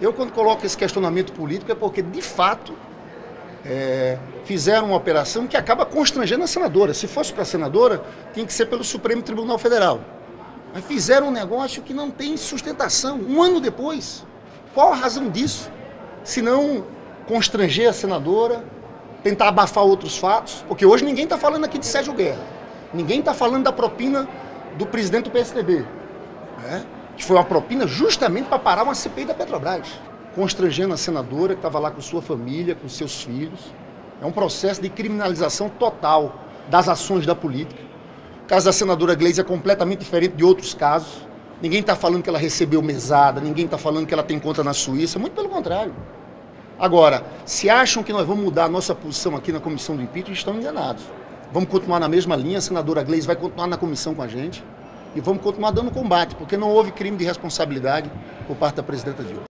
Eu, quando coloco esse questionamento político, é porque, de fato, fizeram uma operação que acaba constrangendo a senadora. Se fosse para a senadora, tinha que ser pelo Supremo Tribunal Federal. Mas fizeram um negócio que não tem sustentação. Um ano depois, qual a razão disso? Se não constranger a senadora, tentar abafar outros fatos, porque hoje ninguém está falando aqui de Sérgio Guerra. Ninguém está falando da propina do presidente do PSDB, né? Que foi uma propina justamente para parar uma CPI da Petrobras, constrangendo a senadora que estava lá com sua família, com seus filhos. É um processo de criminalização total das ações da política. O caso da senadora Gleisi é completamente diferente de outros casos. Ninguém está falando que ela recebeu mesada, ninguém está falando que ela tem conta na Suíça, muito pelo contrário. Agora, se acham que nós vamos mudar a nossa posição aqui na comissão do impeachment, estão enganados. Vamos continuar na mesma linha, a senadora Gleisi vai continuar na comissão com a gente e vamos continuar dando combate, porque não houve crime de responsabilidade por parte da presidenta Dilma.